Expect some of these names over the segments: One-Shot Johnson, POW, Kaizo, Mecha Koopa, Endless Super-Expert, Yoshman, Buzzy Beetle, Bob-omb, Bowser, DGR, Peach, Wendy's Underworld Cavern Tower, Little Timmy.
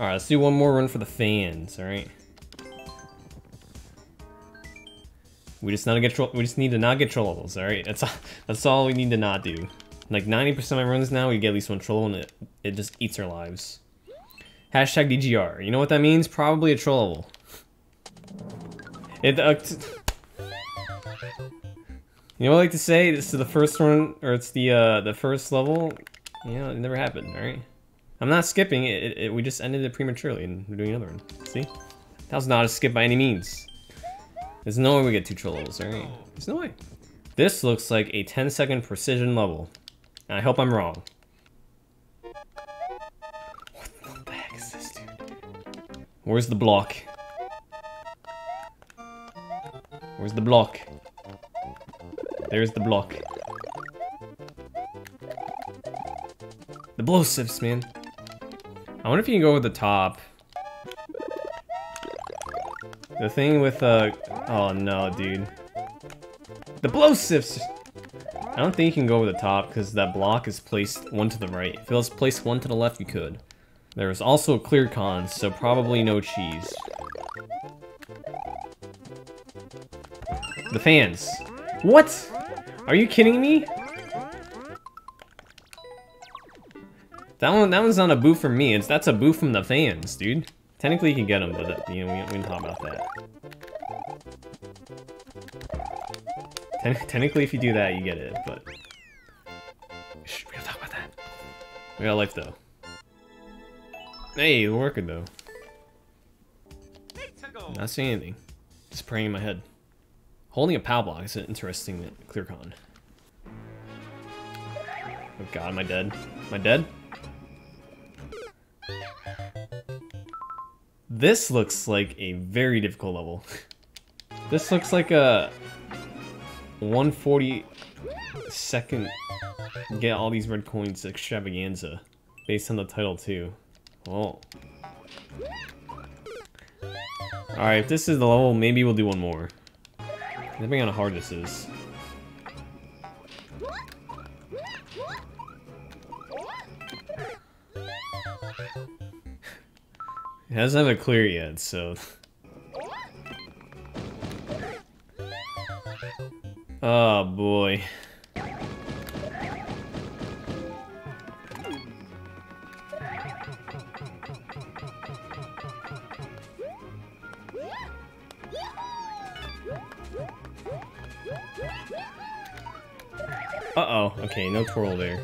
Alright, let's do one more run for the fans, alright? We just need to not get trolls, alright? That's all we need to not do. Like 90% of my runs now, we get at least one troll and it just eats our lives. Hashtag DGR. You know what that means? Probably a troll. You know what I like to say? This is the first one, or it's the first level. You know, it never happened, alright? I'm not skipping it, we just ended it prematurely and we're doing another one. See? That was not a skip by any means. There's no way we get two trolls, alright? There's no way. This looks like a 10-second precision level. And I hope I'm wrong. What the heck is this, dude? Where's the block? Where's the block? There's the block. The blow sips, man. I wonder if you can go with the top. The thing with oh no, dude. The blow sifts! I don't think you can go over the top because that block is placed one to the right. If it was placed one to the left, you could. There was also clear cons, so probably no cheese. The fans. What? Are you kidding me? That one's not a boo from me. That's a boo from the fans, dude. Technically, you can get them, but that, you know, we can talk about that. Technically, if you do that, you get it, but... Shh, we gotta talk about that. We got life, though. Hey, we're working, though. Not seeing anything. Just praying in my head. Holding a POW block is an interesting clear con. Oh god, am I dead? Am I dead? This looks like a very difficult level. This looks like a... 142nd get all these red coins extravaganza based on the title too. Well, alright, if this is the level, maybe we'll do one more. Depending on how hard this is. It hasn't have a clear yet, so oh boy. Uh-oh, okay, no twirl there.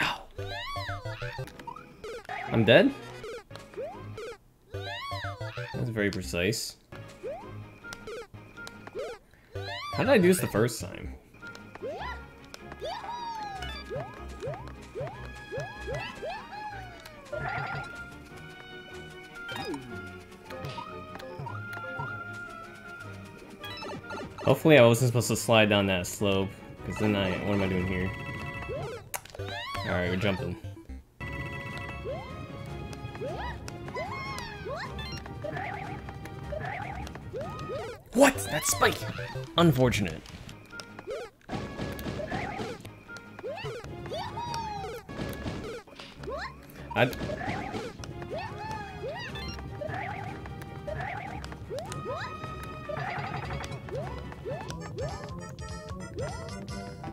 Ow. I'm dead? That's very precise. How did I do this the first time? Hopefully I wasn't supposed to slide down that slope, because then what am I doing here? Alright, we're jumping. What? That spike! Unfortunate.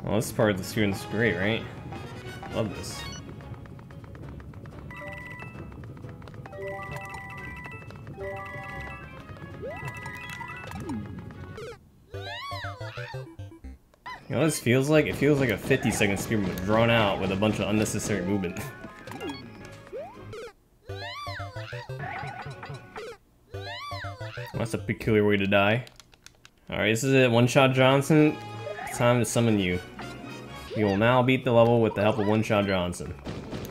Well, this part of the screen is great, right? Love this. You know what this feels like? It feels like a 50-second speedrun drawn out with a bunch of unnecessary movement. Well, that's a peculiar way to die. Alright, this is it. One-Shot Johnson. It's time to summon you. You will now beat the level with the help of One-Shot Johnson.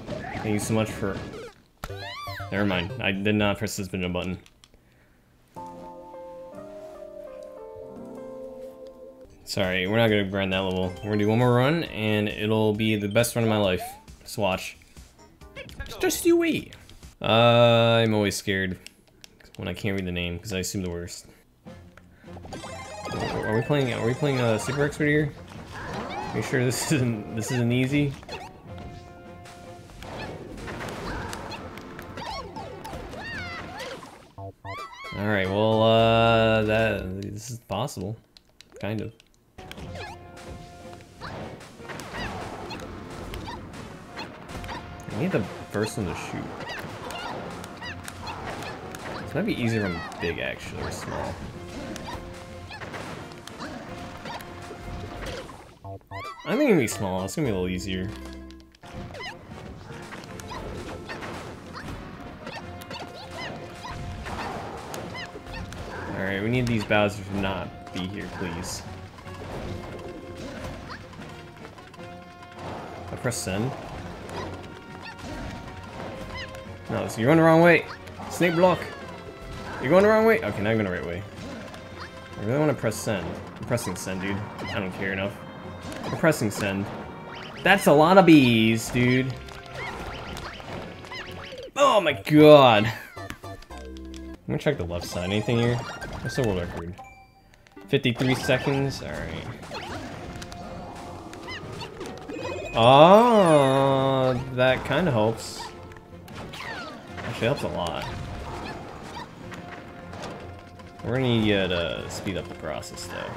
Thank you so much for... Never mind. I did not press the spin button. Sorry, we're not gonna grind that level. We're gonna do one more run, and it'll be the best run of my life. Just watch. Just you wait. I'm always scared when I can't read the name because I assume the worst. Are we playing? Are we playing Super Expert here? Make sure this isn't easy. Alright, well, this is possible. Kind of. I need the first one to shoot. This might be easier when big, actually, or small. I think it'll be small, it's gonna be a little easier. Alright, we need these Bowser to not be here, please. I press send. No, so you're going the wrong way! Snake block! You're going the wrong way! Okay, now I'm going the right way. I really want to press send. I'm pressing send, dude. I don't care enough. I'm pressing send. That's a lot of bees, dude. Oh my god! I'm gonna check the left side. Anything here? What's the world record? 53 seconds? Alright. Oh, that kinda helps. Actually, helps a lot. We're gonna need you to speed up the process, though.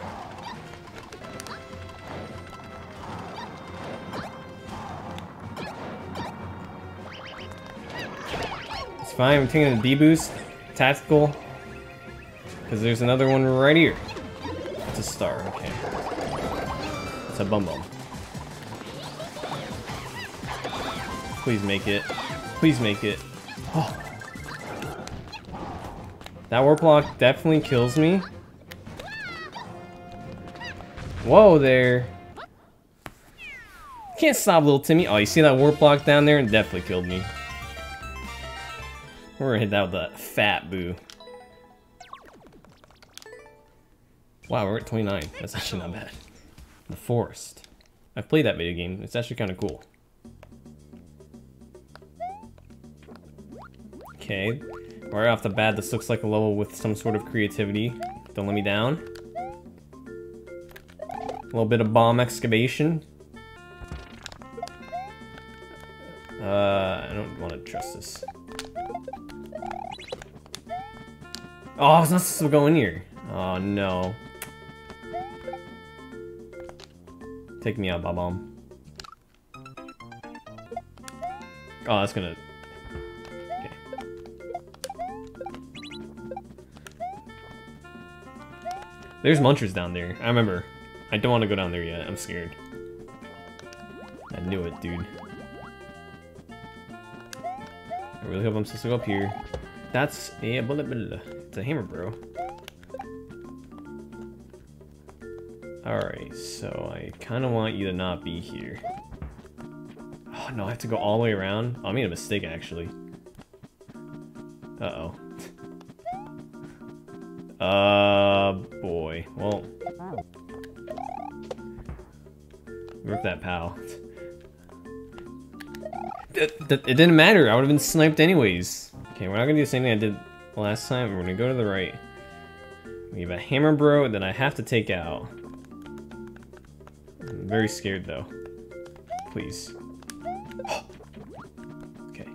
Fine, I'm taking the D-boost, tactical, because there's another one right here. It's a star, okay. It's a Bob-omb. Please make it. Please make it. Oh. That warp block definitely kills me. Whoa there. Can't stop little Timmy. Oh, you see that warp block down there? It definitely killed me. We're gonna hit that with a fat boo. Wow, we're at 29. That's actually not bad. The Forest. I've played that video game. It's actually kind of cool. Okay. Right off the bat, this looks like a level with some sort of creativity. Don't let me down. A little bit of bomb excavation. I don't want to trust this. Oh, I was not supposed to go in here. Oh, no. Take me out, Bob-omb. Oh, that's gonna... Okay. There's munchers down there. I remember. I don't want to go down there yet. I'm scared. I knew it, dude. I really hope I'm supposed to go up here. That's a blah, blah, blah. It's a hammer, bro. Alright, so I kind of want you to not be here. Oh no, I have to go all the way around? Oh, I made a mistake, actually. Uh-oh. Boy. Well... Rip that POW. It didn't matter, I would've been sniped anyways. Okay, we're not gonna do the same thing I did last time. We're gonna go to the right. We have a hammer bro that I have to take out. I'm very scared though. Please. Okay.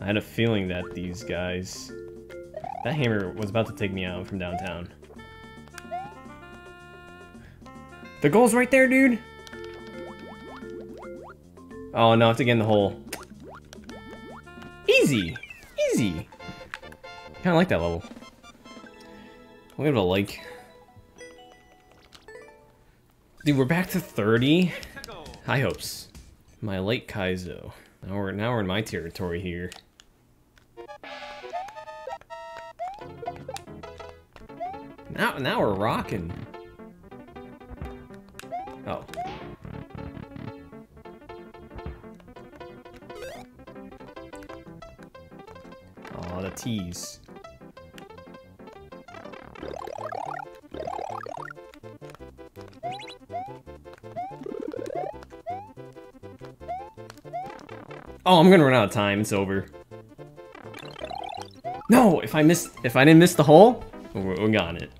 I had a feeling that these guys... That hammer was about to take me out from downtown. The goal's right there, dude! Oh no, I have to get in the hole. Easy! Easy! Kinda like that level. I'll give it a like. Dude, we're back to 30. High hopes. My late Kaizo. Now we're in my territory here. Now we're rocking. Oh. Oh, the tease. Oh, I'm gonna run out of time. It's over. No, if I didn't miss the hole, we got it.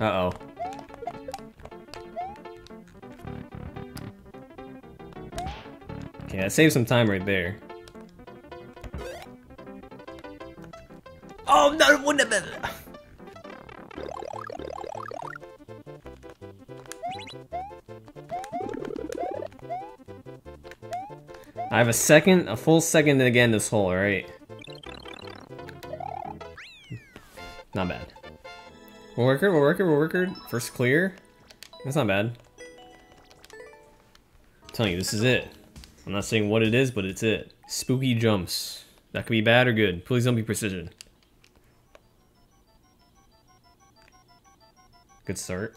Uh-oh. Okay, that saved some time right there. Oh, no, it wouldn't have been... I have a full second again this hole, alright? Not bad. We'll work it. First clear. That's not bad. I'm telling you, this is it. I'm not saying what it is, but it's it. Spooky jumps. That could be bad or good. Please don't be precision. Good start.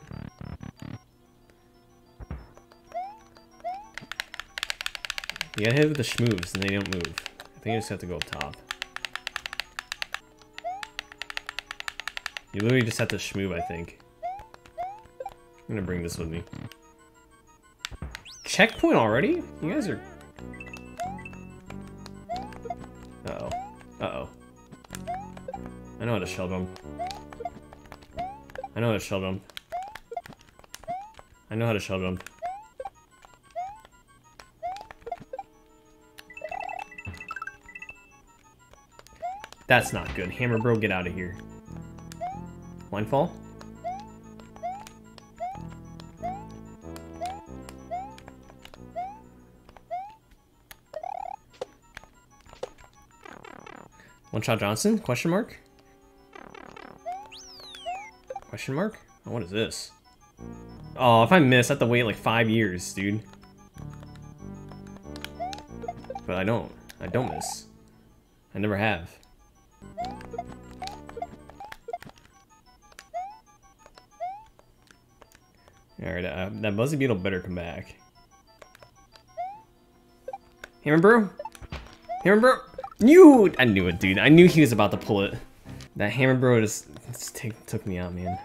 You gotta hit with the schmoves and they don't move. I think I just have to go up top. You literally just have to schmoove, I think. I'm gonna bring this with me. Checkpoint already? You guys are... Uh-oh. Uh-oh. I know how to shell bump. I know how to shell bump. I know how to shell bump. That's not good. Hammer bro, get out of here. Windfall? One-Shot Johnson? Question mark? Question mark? Oh, what is this? Oh, if I miss, I have to wait like 5 years, dude. But I don't miss. I never have. Alright, that Buzzy Beetle better come back. Hammer bro? Hammer bro? You! I knew it, dude. I knew he was about to pull it. That hammer bro just took me out, man.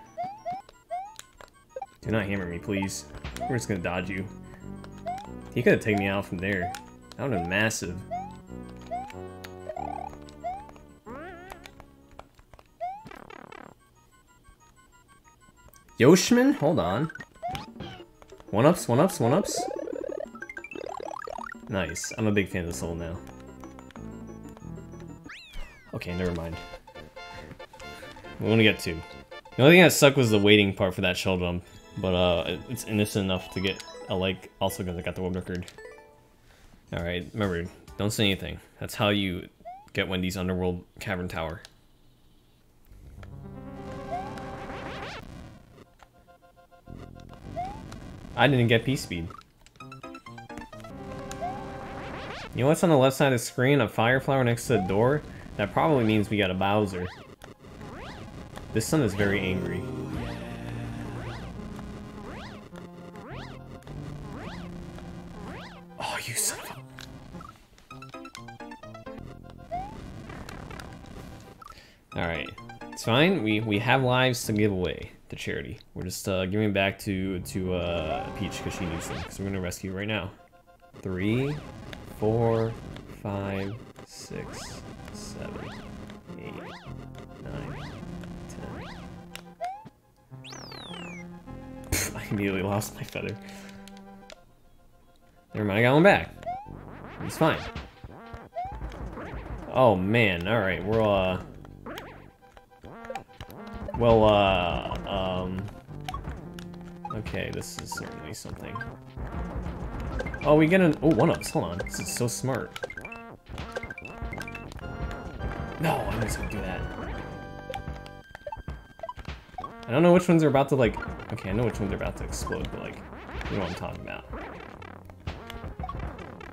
Do not hammer me, please. We're just gonna dodge you. He could have taken me out from there. That would have been massive. Yoshman? Hold on. One-ups. Nice. I'm a big fan of this hole now. Okay, never mind. We only got two. The only thing that sucked was the waiting part for that shell jump, but it's innocent enough to get a like. Also, because I got the world record. All right, remember, don't say anything. That's how you get Wendy's Underworld Cavern Tower. I didn't get P-Speed. You know what's on the left side of the screen? A fire flower next to the door? That probably means we got a Bowser. This son is very angry. Oh, you son of a... Alright. It's fine. We have lives to give away. To charity. We're just giving back to Peach because she needs them. So we're gonna rescue right now. 3, 4, 5, 6, 7, 8, 9, 10. Pff, I immediately lost my feather. Never mind, I got one back. It's fine. Oh man! All right, we're okay, this is certainly something. Oh, we get an... Oh, one-ups, hold on. This is so smart. No, I'm just gonna do that. I don't know which ones are about to, like... Okay, I know which ones are about to explode, but, like... You know what I'm talking about.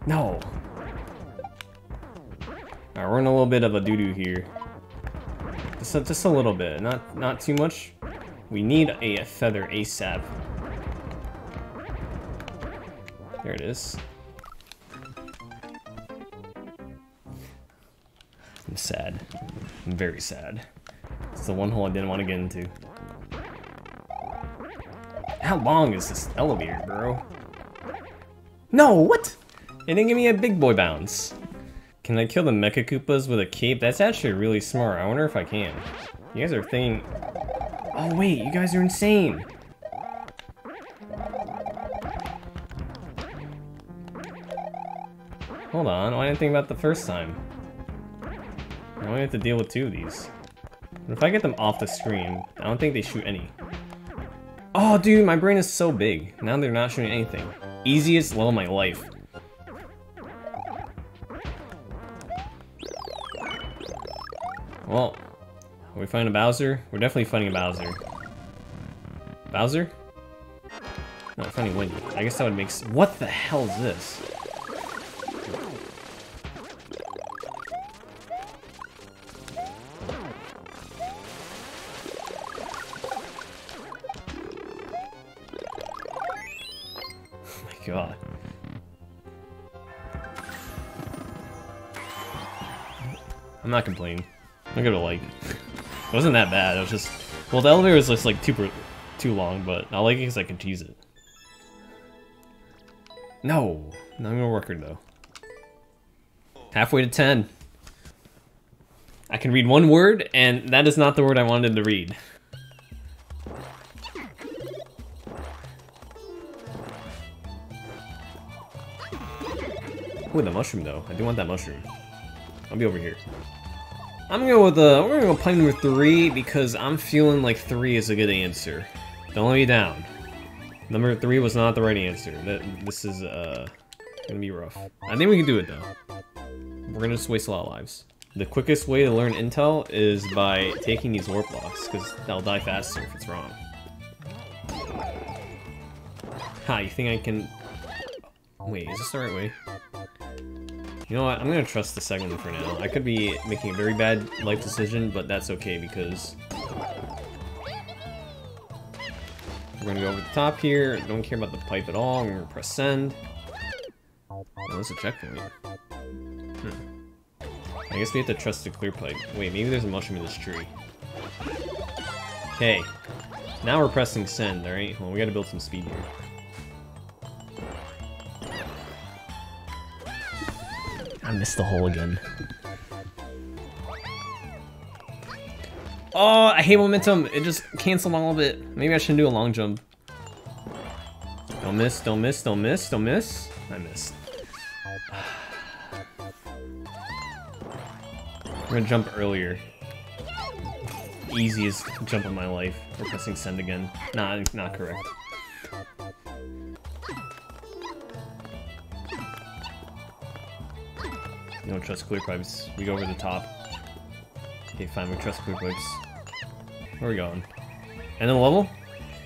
No! Alright, we're in a little bit of a doo-doo here. Just a little bit, not too much. We need a feather ASAP. There it is. I'm sad. I'm very sad. It's the one hole I didn't want to get into. How long is this elevator, bro? No, what? It didn't give me a big boy bounce. Can I kill the Mecha Koopas with a cape? That's actually really smart. I wonder if I can. You guys are thinking... Oh wait, you guys are insane. Hold on, I didn't think about the first time. I only have to deal with two of these. But if I get them off the screen, I don't think they shoot any. Oh dude, my brain is so big. Now they're not shooting anything. Easiest level of my life. Well, are we fighting a Bowser? We're definitely fighting a Bowser. Bowser? No, we're fighting Wendy. I guess that would make sense. What the hell is this? God. I'm not complaining. I'm gonna like. It wasn't that bad. I was just. Well, the elevator was just like too long, but I like it because I can tease it. No, I'm gonna work her though. Halfway to 10. I can read one word, and that is not the word I wanted to read. Ooh, the mushroom though. I do want that mushroom. I'll be over here. I'm gonna go with we're gonna go play number 3 because I'm feeling like 3 is a good answer. Don't let me down. Number 3 was not the right answer. This is gonna be rough. I think we can do it though. We're gonna just waste a lot of lives. The quickest way to learn intel is by taking these warp blocks because they'll die faster if it's wrong. Ha! You think I can? Wait, is this the right way? You know what, I'm gonna trust the second one for now. I could be making a very bad life decision, but that's okay because... we're gonna go over the top here, don't care about the pipe at all, I'm gonna press send. Oh, that's a checkpoint. I guess we have to trust the clear pipe. Wait, maybe there's a mushroom in this tree. Okay, now we're pressing send, alright? Well, we gotta build some speed here. I missed the hole again. Oh, I hate momentum. It just canceled all of it. Maybe I should do a long jump. Don't miss, don't miss, don't miss, don't miss. I missed. We're gonna jump earlier. Easiest jump of my life. We're pressing send again. Nah, it's not correct. You don't trust clear pipes. We go over the top. Okay, fine, we trust clear pipes. Where are we going? End of the level?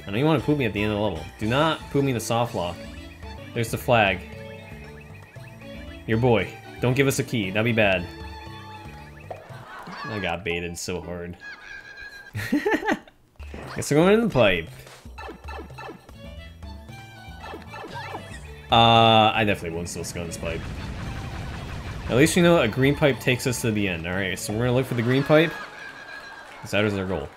I know you want to poop me at the end of the level. Do not poop me in the soft lock. There's the flag. Your boy. Don't give us a key. That'd be bad. I got baited so hard. Guess we're going in the pipe. I definitely won't still go in this pipe. At least you know a green pipe takes us to the end. Alright, so we're gonna look for the green pipe. That is our goal.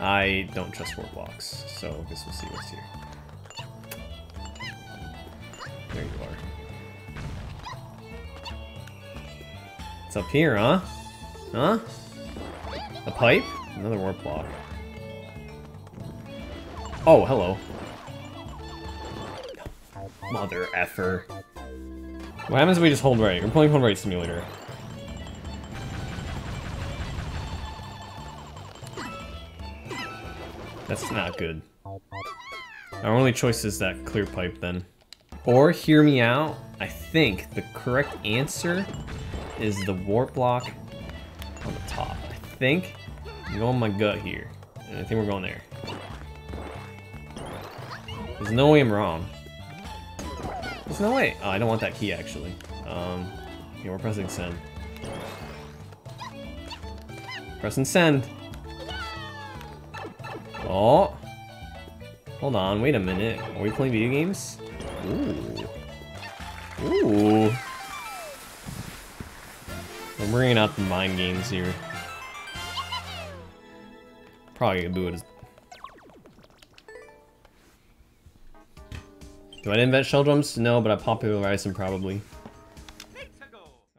I don't trust warp blocks, so I guess we'll see what's here. There you are. It's up here, huh? Huh? A pipe? Another warp block. Oh, hello. Mother effer. What happens if we just hold right? We're playing Hold Right Simulator. That's not good. Our only choice is that clear pipe then. Or hear me out. I think the correct answer is the warp block on the top. I think I'm going my gut here. And I think we're going there. There's no way I'm wrong. There's no way. Oh, I don't want that key actually. Okay, we're pressing send. Pressing send. Oh. Hold on, wait a minute. Are we playing video games? Ooh. Ooh. I'm bringing out the mind games here. Probably gonna do it as. Do I invent shell drums? No, but I popularized them probably.